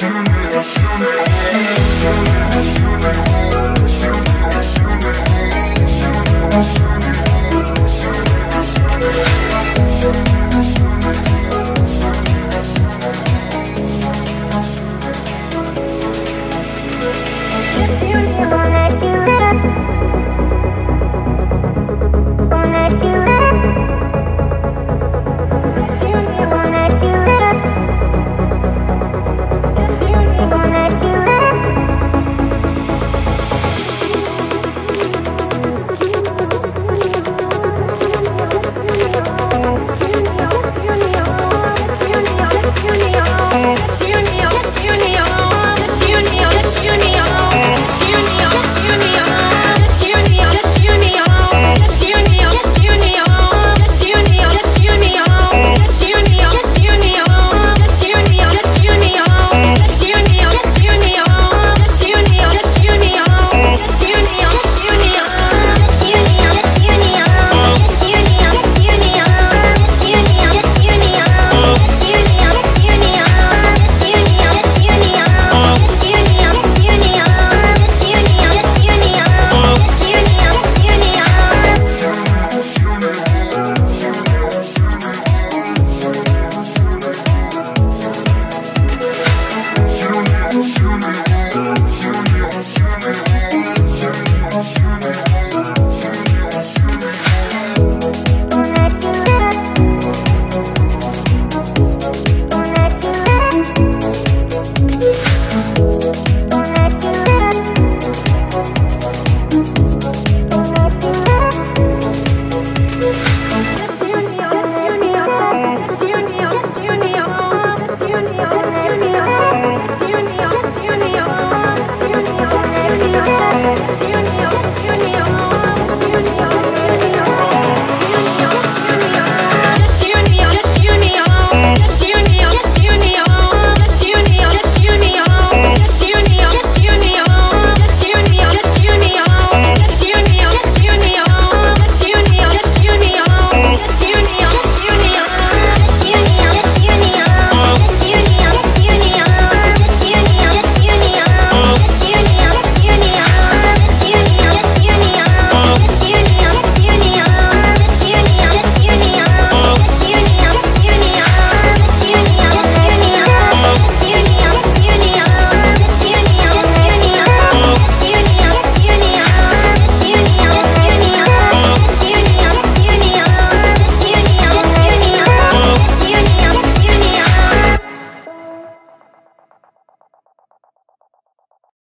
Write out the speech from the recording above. Shoot me,